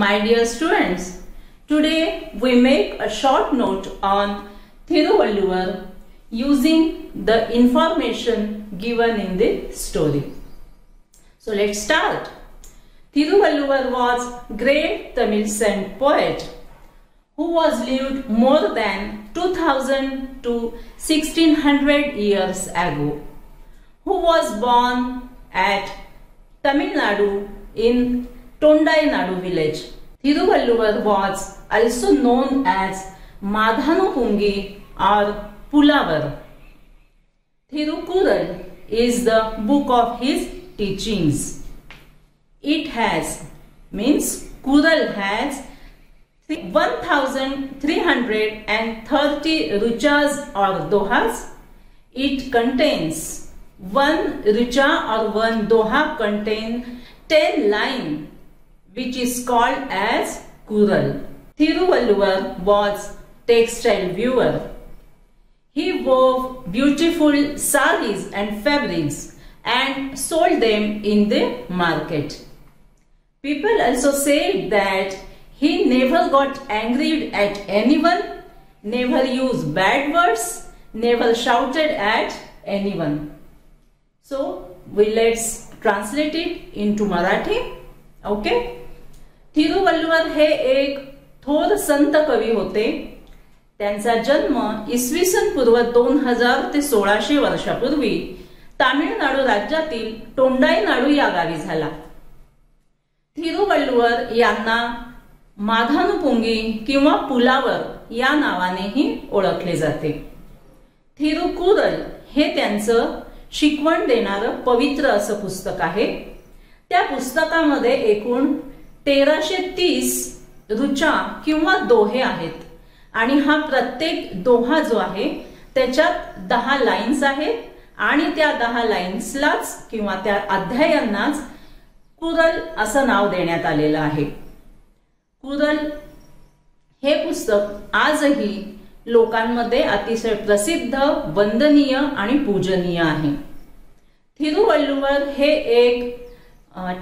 My dear students, today we make a short note on Thiruvalluvar using the information given in the story. So let's start. Thiruvalluvar was a great Tamil saint poet who was lived more than 2000 to 1600 years ago, who was born at Tamil Nadu in Tondai Nadu village. Thiruvalluvar was also known as Mathanupungi or Pulavar. Thirukural is the book of his teachings. It has, means Kural has, 1330 ruchas or dohas. It contains, one rucha or one doha contains 10 lines, which is called as Kural. Thiruvalluvar was textile weaver. He wove beautiful sarees and fabrics and sold them in the market. People also said that he never got angry at anyone, never used bad words, never shouted at anyone. So, let's translate it into Marathi. Okay? Thiruvalluvar हे एक थोर संत कवी होते. त्यांचा जन्म इसवीसन पूर्व 2000 ते 1600 वर्षापूर्वी तामिळनाडू राज्यातील टोंडाई नाडू या गावी झाला. थिरुवल्लुवर यांना माधानुपुंगी किंवा पुलावर या नावानेही ओळखले जाते. थिरुकुरल हे त्यांचं शिकवण देणारं पवित्र असं पुस्तक आहे. त्या पुस्तकामध्ये एकूण 1330 रुचा किंवा दोहे आहेत आणि हा प्रत्येक दोहा जो आहे त्याच्यात 10 लाइन्स आहेत आणि त्या 10 लाइन्सलाच किंवा त्या अध्यायांनाच कुरल असं नाव देण्यात आलेलं आहे. कुरल हे पुस्तक आजही लोकांमध्ये अतिशय प्रसिद्ध, वंदनीय आणि पूजनीय आहे. थिरुवल्लुवर हे एक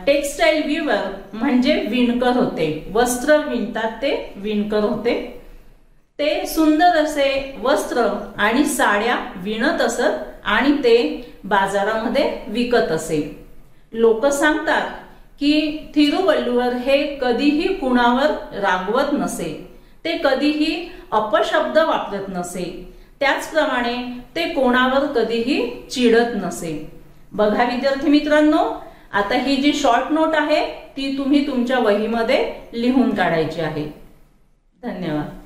टेक्सटाइल वीवर म्हणजे विणकर होते. वस्त्र विणतात ते विणकर होते. ते सुंदर असे वस्त्र आणि साड्या विणत असत आणि ते बाजारामध्ये विकत असे. लोक सांगतात की थिरुवल्लुवर हे कधीही कुणावर रागवत नसे, ते कधीही अपशब्द वापरत नसे, त्याचप्रमाणे ते कोणावर कधीही चिडत नसे. बघा विद्यार्थी मित्रांनो, आता ही जी शॉर्ट नोट आहे ती तुम्ही तुमच्या वहीमध्ये लिहून काढायची आहे. धन्यवाद.